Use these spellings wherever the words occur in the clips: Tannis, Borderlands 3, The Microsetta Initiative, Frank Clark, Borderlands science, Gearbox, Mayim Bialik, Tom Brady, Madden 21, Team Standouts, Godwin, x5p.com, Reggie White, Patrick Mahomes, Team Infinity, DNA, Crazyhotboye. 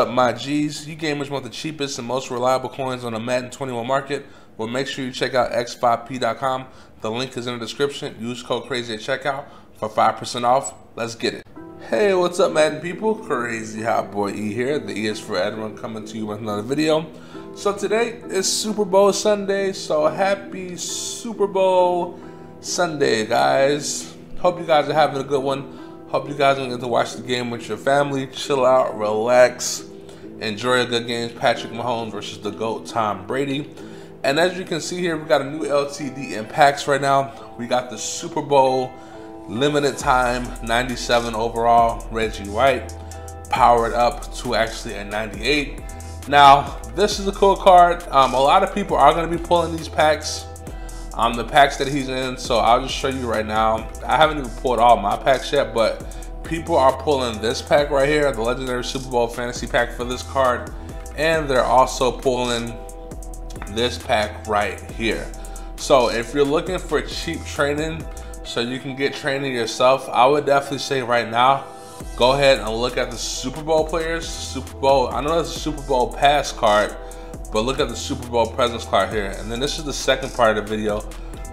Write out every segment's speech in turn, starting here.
up, my G's? You gamers want the cheapest and most reliable coins on the Madden 21 market? Well, make sure you check out x5p.com. The link is in the description. Use code CRAZY at checkout for 5% off. Let's get it. Hey, what's up, Madden people? Crazyhotboye here. The E is for Edwin, coming to you with another video. So today is Super Bowl Sunday, so happy Super Bowl Sunday, guys. Hope you guys are having a good one. Hope you guys are going to get to watch the game with your family, chill out, relax, enjoy a good game. Patrick Mahomes versus the GOAT, Tom Brady. And as you can see here, we got a new LTD in packs right now. We got the Super Bowl limited time 97 overall Reggie White, powered up to actually a 98. Now, this is a cool card. A lot of people are going to be pulling these packs. The packs that he's in, so I'll just show you right now. I haven't even pulled all my packs yet, but people are pulling this pack right here, the legendary Super Bowl fantasy pack for this card, and they're also pulling this pack right here. So if you're looking for cheap training, so you can get training yourself, I would definitely say right now, go ahead and look at the Super Bowl players. Super Bowl, I know that's a Super Bowl pass card, but look at the Super Bowl presence card here. And then this is the second part of the video,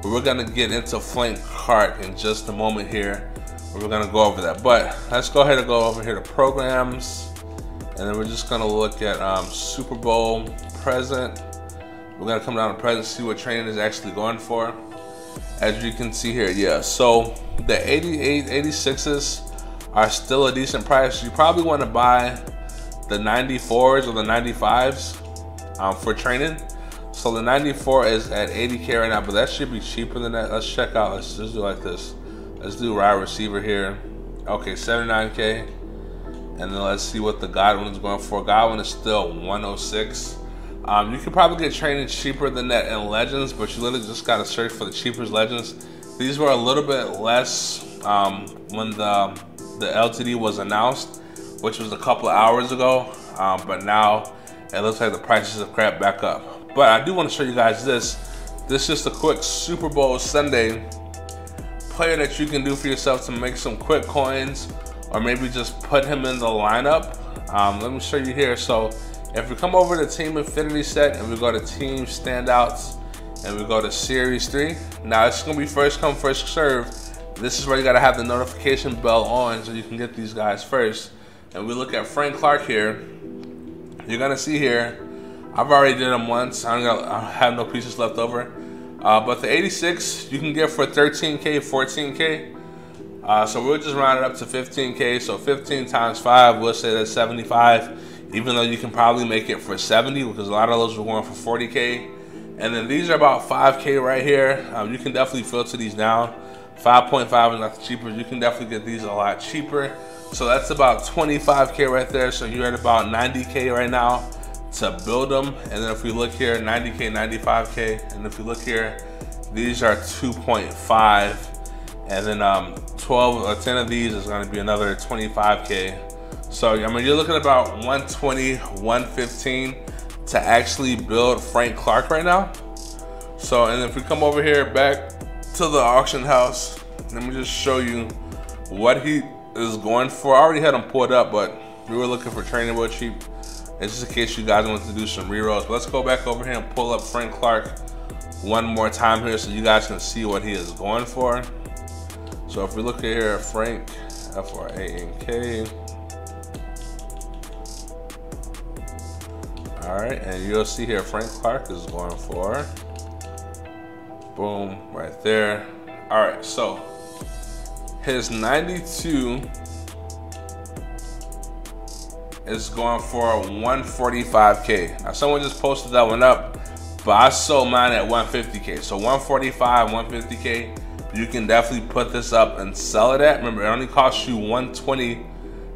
where we're gonna get into flank card in just a moment here, where we're gonna go over that. But let's go ahead and go over here to programs, and then we're just gonna look at Super Bowl present. We're gonna come down to present, see what training is actually going for. As you can see here, yeah, so the 88, 86s are still a decent price. You probably wanna buy the 94s or the 95s. For training. So the 94 is at 80k right now, but that should be cheaper than that. Let's check out, let's just do like this. Let's do wide receiver here. Okay, 79k. And then let's see what the Godwin is going for. Godwin is still 106. You could probably get training cheaper than that in legends, but you literally just gotta search for the cheapest legends. These were a little bit less when the LTD was announced, which was a couple of hours ago, but now it looks like the prices have crept back up. But I do want to show you guys this. This is just a quick Super Bowl Sunday player that you can do for yourself to make some quick coins, or maybe just put him in the lineup. Let me show you here. So if we come over to Team Infinity set and we go to Team Standouts and we go to Series 3, now it's going to be first come, first serve. This is where you got to have the notification bell on so you can get these guys first. And we look at Frank Clark here. You're gonna see here, I've already did them once. I have no pieces left over. But the 86 you can get for 13k, 14k. So we'll just round it up to 15k. So 15 times 5, we'll say that's 75. Even though you can probably make it for 70, because a lot of those were going for 40k. And then these are about 5k right here. You can definitely filter these down. 5.5 is not the cheapest. You can definitely get these a lot cheaper. So that's about 25k right there. So you're at about 90k right now to build them. And then if we look here, 90k, 95k. And if we look here, these are 2.5. And then 12 or 10 of these is going to be another 25k. So I mean, you're looking at about 120, 115 to actually build Frank Clark right now. So, and if we come over here back to the auction house, let me just show you what he is going for. I already had him pulled up, but we were looking for training real cheap. It's just in case you guys want to do some rerolls. But let's go back over here and pull up Frank Clark one more time here so you guys can see what he is going for. So if we look here at Frank, F-R-A-N-K. All right, and you'll see here Frank Clark is going for, boom, right there. All right, so his 92 is going for 145k. Now someone just posted that one up, but I sold mine at 150k. So 145, 150k, you can definitely put this up and sell it at. Remember, it only costs you 120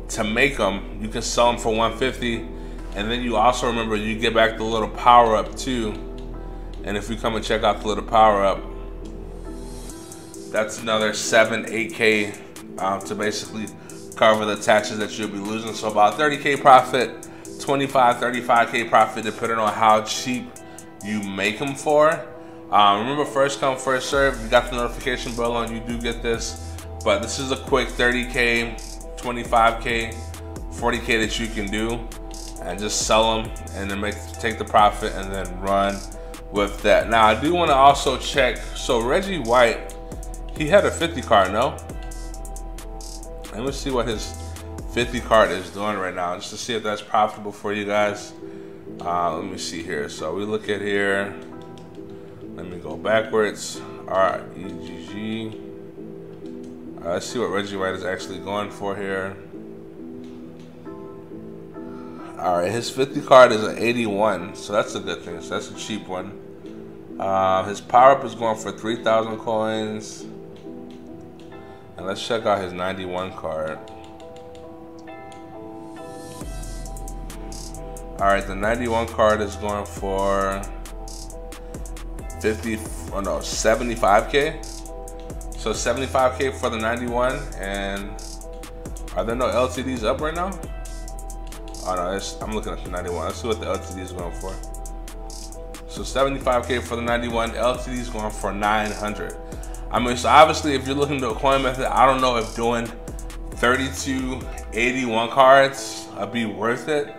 to make them. You can sell them for 150, and then you also remember you get back the little power up too. And if you come and check out the little power up, that's another 7-8k to basically cover the taxes that you'll be losing. So about 30k profit, 25, 35k profit, depending on how cheap you make them for. Remember, first come, first serve. You got the notification bell on, you do get this, but this is a quick 30k, 25k, 40k that you can do. and just sell them and then take the profit and then run with that. Now I do want to also check, so Reggie White, he had a 50 card, no? And let's see what his 50 card is doing right now, just to see if that's profitable for you guys. Let me see here. So we look at here. Let me go backwards. All right, EGG. Let's see what Reggie White is actually going for here. All right, his 50 card is an 81, so that's a good thing. So that's a cheap one. His power up is going for 3,000 coins. And let's check out his 91 card. All right, the 91 card is going for 75K. So 75K for the 91, and are there no LTDs up right now? Oh no, I'm looking at the 91. Let's see what the LTD is going for. So 75K for the 91, LTD is going for 900. I mean, so obviously if you're looking to a coin method, I don't know if doing 32 81 cards would be worth it,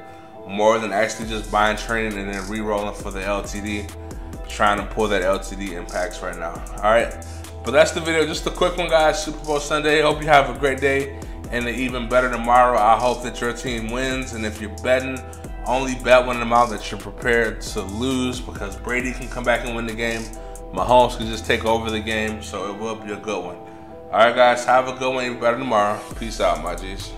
more than actually just buying training and then re-rolling for the LTD, trying to pull that LTD impacts right now. All right, but that's the video, just a quick one guys. Super Bowl Sunday, hope you have a great day and an even better tomorrow. I hope that your team wins, and if you're betting, only bet one amount that you're prepared to lose, because Brady can come back and win the game. Mahomes can just take over the game, so it will be a good one. All right guys, have a good one, even better tomorrow. Peace out, my G's.